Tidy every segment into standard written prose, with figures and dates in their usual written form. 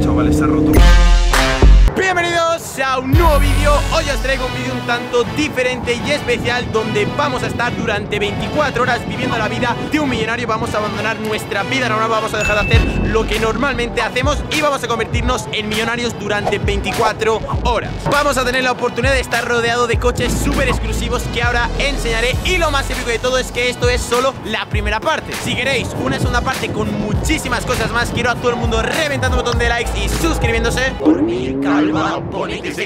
chaval, está roto. Bienvenidos a un nuevo vídeo. Hoy os traigo un vídeo un tanto diferente y especial, donde vamos a estar durante 24 horas viviendo la vida de un millonario. Vamos a abandonar nuestra vida normal, vamos a dejar de hacer lo que normalmente hacemos y vamos a convertirnos en millonarios durante 24 horas. Vamos a tener la oportunidad de estar rodeado de coches súper exclusivos que ahora enseñaré, y lo más épico de todo es que esto es solo la primera parte. Si queréis una segunda parte con muchísimas cosas más, quiero a todo el mundo reventando un montón de likes y suscribiéndose. Por mi calva,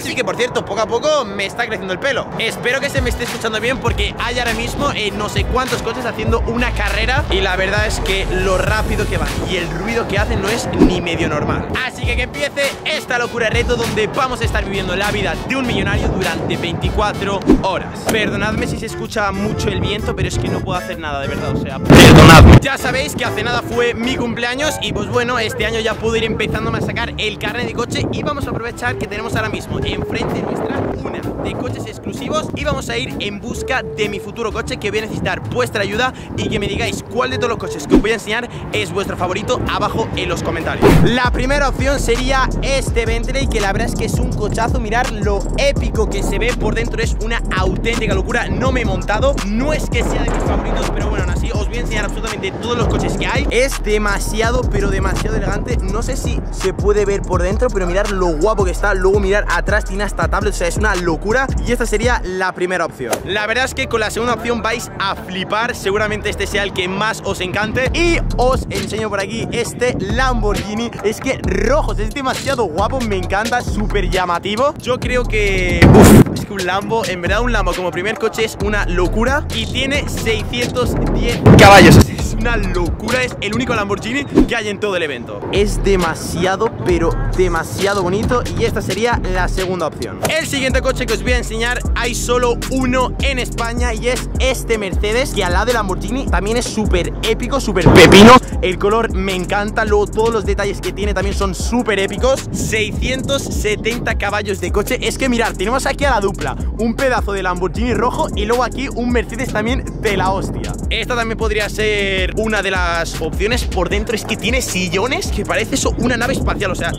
sí, que por cierto, poco a poco me está creciendo el pelo. Espero que se me esté escuchando bien, porque hay ahora mismo no sé cuántos coches haciendo una carrera, y la verdad es que lo rápido que van y el ruido que hacen no es ni medio normal. Así que empiece esta locura reto, donde vamos a estar viviendo la vida de un millonario durante 24 horas. Perdonadme si se escucha mucho el viento, pero es que no puedo hacer nada, de verdad, o sea, perdonadme. Ya sabéis que hace nada fue mi cumpleaños y pues bueno, este año ya puedo ir empezándome a sacar el carnet de coche, y vamos a aprovechar que tenemos ahora mismo enfrente nuestra una de coches exclusivos, y vamos a ir en busca de mi futuro coche, que voy a necesitar vuestra ayuda y que me digáis cuál de todos los coches que os voy a enseñar es vuestro favorito abajo en los comentarios. La primera opción sería este Bentley, que la verdad es que es un cochazo. Mirad lo épico que se ve por dentro, es una auténtica locura. No me he montado, no es que sea de mis favoritos, pero bueno, aún así os voy a enseñar absolutamente todos los coches que hay. Es demasiado, pero demasiado elegante. No sé si se puede ver por dentro, pero mirad lo guapo que está. Luego mirad atrás, tiene hasta tablet, o sea, es una locura. Y esta sería la primera opción. La verdad es que con la segunda opción vais a flipar, seguramente este sea el que más os encante. Y os enseño por aquí este Lamborghini. Es que rojos, es demasiado guapo, me encanta, súper llamativo. Yo creo que... Uf, es que un Lambo, en verdad un Lambo como primer coche es una locura, y tiene 610 caballos. Es una locura, es el único Lamborghini que hay en todo el evento. Es demasiado, pero demasiado bonito, y esta sería la segunda opción. El siguiente coche que os voy a enseñar, hay solo uno en España, y es este Mercedes, que al lado de Lamborghini también es súper épico, súper pepino. El color me encanta, luego todos los detalles que tiene también son súper épicos. 670 caballos de coche. Es que mirad, tenemos aquí a la dupla un pedazo de Lamborghini rojo, y luego aquí un Mercedes también de la hostia. Esta también podría ser una de las opciones. Por dentro es que tiene sillones que parece eso una nave espacial, o sea...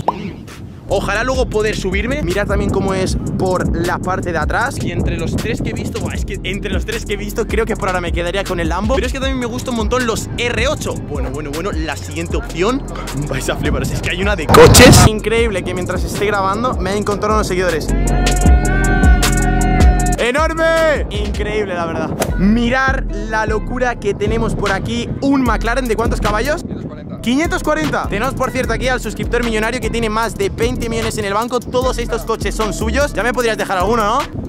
Ojalá luego poder subirme. Mirad también cómo es por la parte de atrás. Y entre los tres que he visto, buah, es que entre los tres que he visto, creo que por ahora me quedaría con el Lambo. Pero es que también me gusta un montón los R8. Bueno, la siguiente opción, vais a fliparos, es que hay una de coches. Increíble que mientras esté grabando me he encontrado unos seguidores. ¡Enorme! Increíble, la verdad. Mirar la locura que tenemos por aquí. Un McLaren de ¿cuántos caballos? 540. Tenemos por cierto aquí al suscriptor millonario que tiene más de 20 millones en el banco. Todos estos coches son suyos. Ya me podrías dejar alguno, ¿no?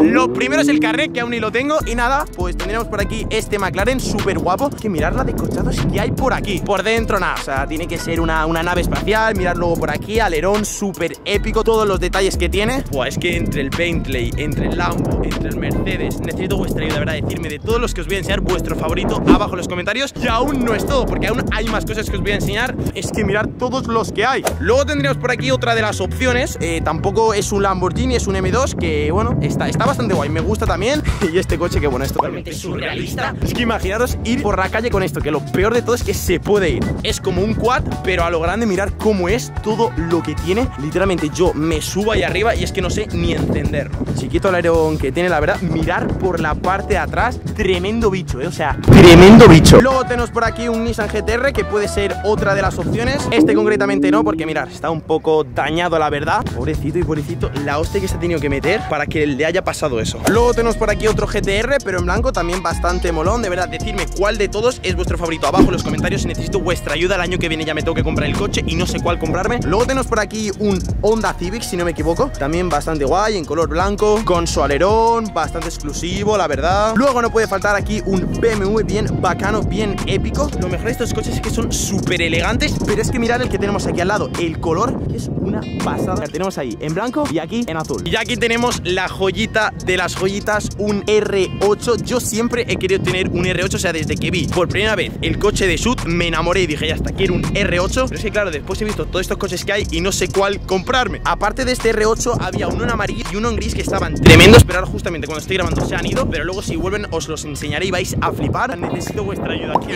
Lo primero es el carnet, que aún ni lo tengo. Y nada, pues tendremos por aquí este McLaren súper guapo. Que mirad la de cochados que hay por aquí. Por dentro nada, o sea, tiene que ser una nave espacial. Mirad luego por aquí, alerón súper épico, todos los detalles que tiene. Buah, es que entre el Bentley, entre el Lambo, entre el Mercedes, necesito vuestra ayuda, de verdad. Decirme de todos los que os voy a enseñar vuestro favorito abajo en los comentarios. Y aún no es todo, porque aún hay más cosas que os voy a enseñar. Es que mirad todos los que hay. Luego tendremos por aquí otra de las opciones. Tampoco es un Lamborghini, es un M2. Que bueno, está bastante guay, me gusta también. Y este coche que bueno, es totalmente surrealista. Es que imaginaros ir por la calle con esto, que lo peor de todo es que se puede ir. Es como un quad, pero a lo grande. Mirad cómo es todo lo que tiene. Literalmente yo me subo ahí arriba y es que no sé ni entenderlo. Chiquito el alerón que tiene, la verdad. Mirad por la parte de atrás, tremendo bicho, o sea, tremendo bicho. Luego tenemos por aquí un Nissan GTR, que puede ser otra de las opciones. Este concretamente no, porque mirad, está un poco dañado, la verdad. Pobrecito y pobrecito, la hostia que se ha tenido que meter para que le haya pasado eso. Luego tenemos por aquí otro GTR, pero en blanco, también bastante molón. De verdad, decidme cuál de todos es vuestro favorito abajo en los comentarios. Necesito vuestra ayuda, el año que viene ya me tengo que comprar el coche y no sé cuál comprarme. Luego tenemos por aquí un Honda Civic, si no me equivoco, también bastante guay, en color blanco, con su alerón, bastante exclusivo, la verdad. Luego no puede faltar aquí un BMW bien bacano, bien épico. Lo mejor de estos coches es que son súper elegantes, pero es que mirad el que tenemos aquí al lado, el color es una pasada. Tenemos ahí en blanco y aquí en azul. Y aquí tenemos la joyita joya de las joyitas, un R8. Yo siempre he querido tener un R8, o sea, desde que vi por primera vez el coche de Sud me enamoré y dije, ya está, quiero un R8. Pero es que claro, después he visto todos estos coches que hay y no sé cuál comprarme. Aparte de este R8 había uno en amarillo y uno en gris que estaban tremendos, pero ahora justamente cuando estoy grabando se han ido, pero luego si vuelven os los enseñaré y vais a flipar. Necesito vuestra ayuda aquí.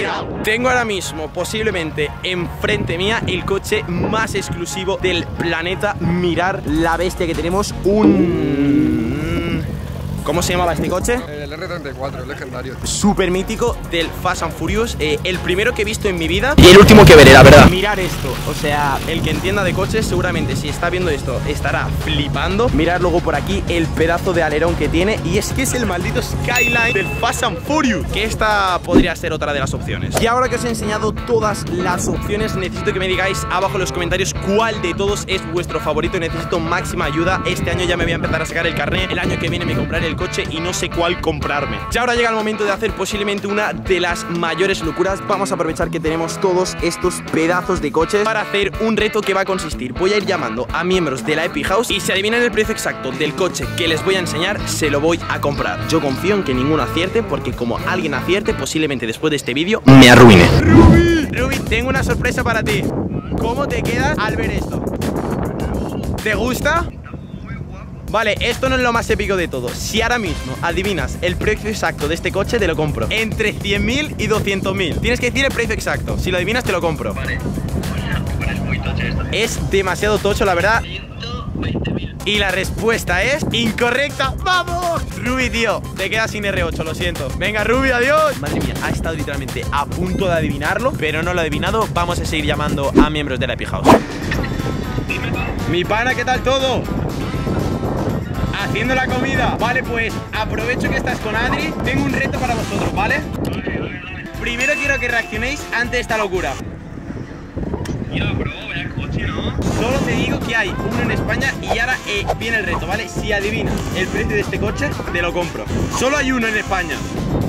Tengo ahora mismo posiblemente enfrente mía el coche más exclusivo del planeta. Mirar la bestia que tenemos, ¿cómo se llamaba este coche? El R34, el legendario. Súper mítico del Fast and Furious, el primero que he visto en mi vida y el último que veré, la verdad. Mirar esto, o sea, el que entienda de coches seguramente si está viendo esto estará flipando. Mirad luego por aquí el pedazo de alerón que tiene, y es que es el maldito Skyline del Fast and Furious, que esta podría ser otra de las opciones. Y ahora que os he enseñado todas las opciones, necesito que me digáis abajo en los comentarios cuál de todos es vuestro favorito. Necesito máxima ayuda. Este año ya me voy a empezar a sacar el carnet, el año que viene me compraré el coche y no sé cuál comprarme. Ya ahora llega el momento de hacer posiblemente una de las mayores locuras. Vamos a aprovechar que tenemos todos estos pedazos de coches para hacer un reto que va a consistir, voy a ir llamando a miembros de la Epic House y si adivinan el precio exacto del coche que les voy a enseñar, se lo voy a comprar. Yo confío en que ninguno acierte, porque como alguien acierte, posiblemente después de este vídeo me arruine. Ruby, tengo una sorpresa para ti. ¿Cómo te quedas al ver esto? ¿Te gusta? Vale, esto no es lo más épico de todo. Si ahora mismo adivinas el precio exacto de este coche, te lo compro. Entre 100.000 y 200.000. Tienes que decir el precio exacto. Si lo adivinas, te lo compro. Vale. Bueno, es muy tocho esto. Es demasiado tocho, la verdad. 120.000. Y la respuesta es incorrecta. ¡Vamos! Ruby, tío, te quedas sin R8, lo siento. Venga, Ruby, adiós. Madre mía, ha estado literalmente a punto de adivinarlo, pero no lo ha adivinado. Vamos a seguir llamando a miembros de la Epic House. Mi pana, ¿qué tal todo? Haciendo la comida. Vale, pues aprovecho que estás con Adri. Tengo un reto para vosotros, ¿vale? Vale. Primero quiero que reaccionéis ante esta locura. Ya, bro, vaya coche, ¿no? Solo te digo que hay uno en España y ahora viene el reto, ¿vale? Si adivinas el precio de este coche, te lo compro. Solo hay uno en España.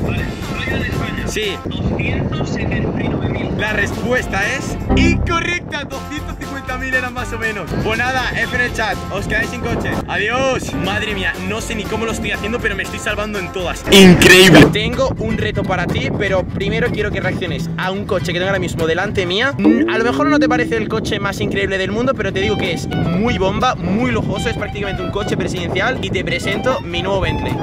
Vale, solo hay uno en España. Sí. 279.000. La respuesta es incorrecta. 250.000 eran más o menos. Pues nada, F en el chat, os quedáis sin coche. Adiós. Madre mía, no sé ni cómo lo estoy haciendo, pero me estoy salvando en todas. Increíble. Tengo un reto para ti, pero primero quiero que reacciones a un coche que tengo ahora mismo delante mía. A lo mejor no te parece el coche más increíble del mundo, pero te digo que es muy bomba, muy lujoso. Es prácticamente un coche presidencial. Y te presento mi nuevo Bentley.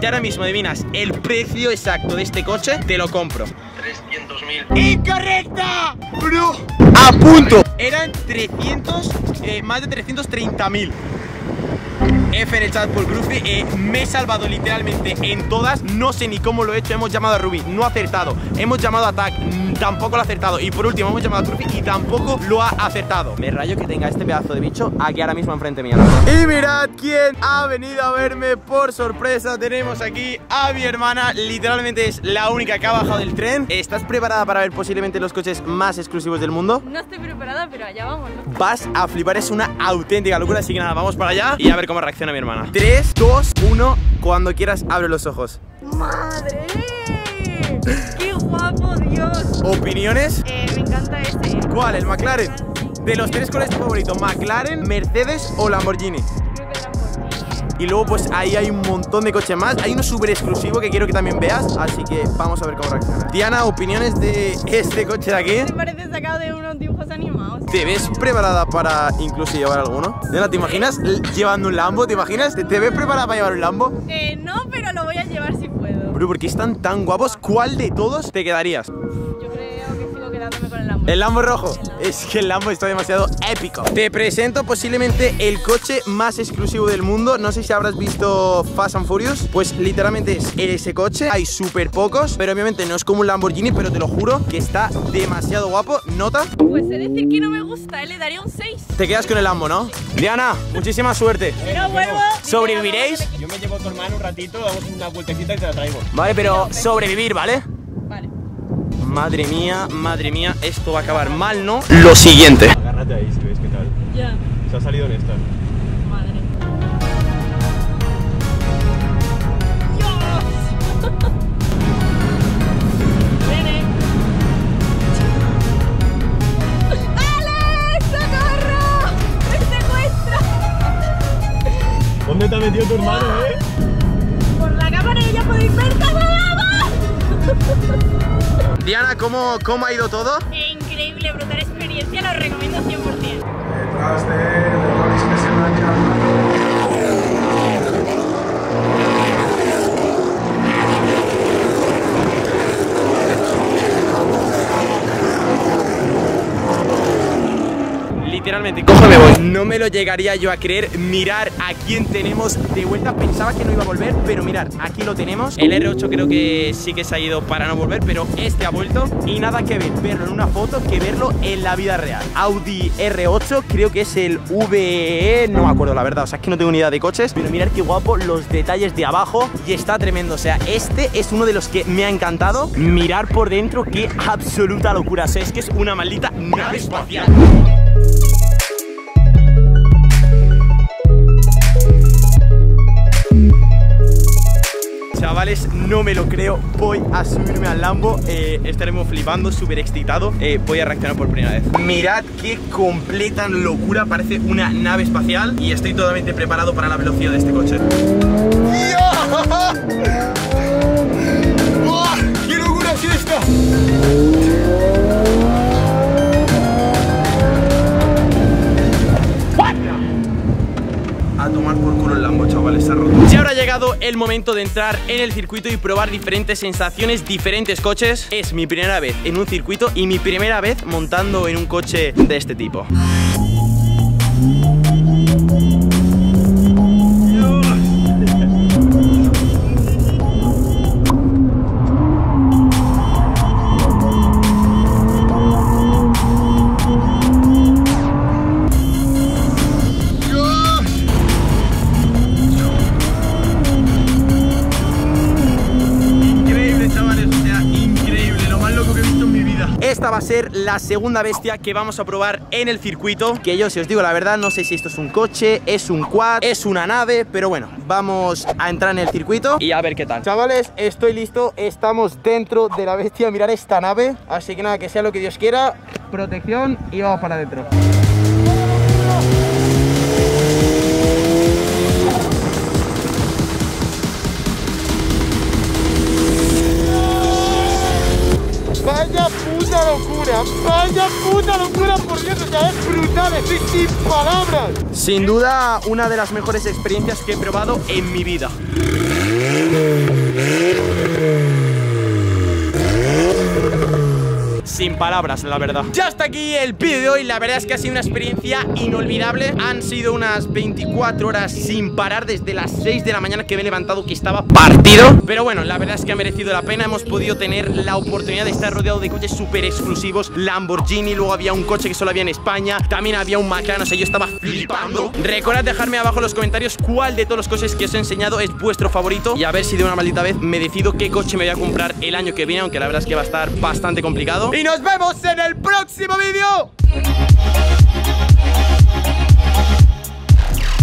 Si ahora mismo adivinas el precio exacto de este coche, te lo compro. 300.000. ¡Incorrecta! Bro, a punto. Eran 300, más de 330.000. F en el chat por Cruz. Me he salvado literalmente en todas. No sé ni cómo lo he hecho. Hemos llamado a Ruby, no ha acertado. Hemos llamado a Tac, tampoco lo ha acertado. Y por último hemos llamado a Cruz y tampoco lo ha acertado. Me rayo que tenga este pedazo de bicho aquí ahora mismo enfrente mía, la verdad. Y mirad quién ha venido a verme por sorpresa. Tenemos aquí a mi hermana. Literalmente es la única que ha bajado del tren. ¿Estás preparada para ver posiblemente los coches más exclusivos del mundo? No estoy preparada, pero allá vamos, ¿no? Vas a flipar, es una auténtica locura. Así que nada, vamos para allá y a ver cómo reacciona a mi hermana. 3, 2, 1, cuando quieras abre los ojos. ¡Madre! ¡Qué guapo, Dios! ¿Opiniones? Me encanta este. ¿Cuál? ¿El McLaren? De los tres, ¿cuál es tu favorito? ¿McLaren, Mercedes o Lamborghini? Creo que Lamborghini. Y luego pues ahí hay un montón de coches más. Hay uno súper exclusivo que quiero que también veas, así que vamos a ver cómo reacciona. Diana, ¿opiniones de este coche de aquí? Me parece sacado de unos dibujos animados. ¿Te ves preparada para incluso llevar alguno? ¿Te imaginas llevando un Lambo? ¿Te imaginas? ¿Te ves preparada para llevar un Lambo? No, pero lo voy a llevar si puedo. Bro, ¿por qué están tan guapos? ¿Cuál de todos te quedarías? Yo creo que sigo quedándome con el Lambo. ¿El Lambo rojo? El Lambo. Es que el Lambo está demasiado épico. Te presento posiblemente el coche más exclusivo del mundo. No sé si habrás visto Fast and Furious. Pues literalmente es ese coche. Hay súper pocos, pero obviamente no es como un Lamborghini, pero te lo juro que está demasiado guapo. ¿Nota? Pues es decir que no me gusta, le daría un 6. Te quedas con el Lambo, ¿no? Sí. Diana, muchísima suerte. No vuelvo. ¿Sobreviviréis? Yo me llevo a tu hermano un ratito, damos una vueltecita y te la traigo. Vale, pero sobrevivir, ¿vale? Vale. Madre mía, esto va a acabar mal, ¿no? Lo siguiente. Agárrate ahí si ves qué tal. Ya. Se ha salido en esta. Madre. ¡Dios! ¿Dónde te ha metido tu hermano, eh? Diana, ¿cómo ha ido todo? Increíble, brutal experiencia, lo recomiendo 100%. Detrás de errores que se van llamando. Literalmente, ¿cómo me voy? No me lo llegaría yo a creer. Mirar a quién tenemos de vuelta. Pensaba que no iba a volver, pero mirar, aquí lo tenemos. El R8 creo que sí que se ha ido para no volver, pero este ha vuelto. Y nada que ver verlo en una foto que verlo en la vida real. Audi R8, creo que es el VE, no me acuerdo la verdad, o sea, es que no tengo ni idea de coches. Pero mirad qué guapo los detalles de abajo. Y está tremendo, o sea, este es uno de los que me ha encantado. Mirar por dentro, qué absoluta locura, o sea, es que es una maldita nave espacial. Chavales, no me lo creo, voy a subirme al Lambo, estaremos flipando, súper excitado, voy a reaccionar por primera vez. Mirad qué completa locura, parece una nave espacial y estoy totalmente preparado para la velocidad de este coche. ¡Oh, qué locura es esta! A tomar por culo el Lambo, chavales, se ha roto. Ya habrá llegado el momento de entrar en el circuito y probar diferentes sensaciones, diferentes coches. Es mi primera vez en un circuito y mi primera vez montando en un coche de este tipo. Va a ser la segunda bestia que vamos a probar en el circuito, que yo, si os digo la verdad, no sé si esto es un coche, es un quad, es una nave, pero bueno, vamos a entrar en el circuito y a ver qué tal. Chavales, estoy listo, estamos dentro de la bestia, mirad esta nave, así que nada, que sea lo que Dios quiera, protección y vamos para adentro. ¡Vaya puta locura! ¡Vaya puta locura! Por Dios, o sea, es brutal, estoy sin palabras. Sin duda, una de las mejores experiencias que he probado en mi vida. Sin palabras, la verdad. Ya hasta aquí el vídeo de hoy. La verdad es que ha sido una experiencia inolvidable. Han sido unas 24 horas sin parar desde las 6 de la mañana que me he levantado, que estaba partido. Pero bueno, la verdad es que ha merecido la pena. Hemos podido tener la oportunidad de estar rodeado de coches súper exclusivos. Lamborghini, luego había un coche que solo había en España. También había un McLaren, o sea, yo estaba flipando. Recordad dejarme abajo en los comentarios cuál de todos los coches que os he enseñado es vuestro favorito. Y a ver si de una maldita vez me decido qué coche me voy a comprar el año que viene, aunque la verdad es que va a estar bastante complicado. Nos vemos en el próximo vídeo.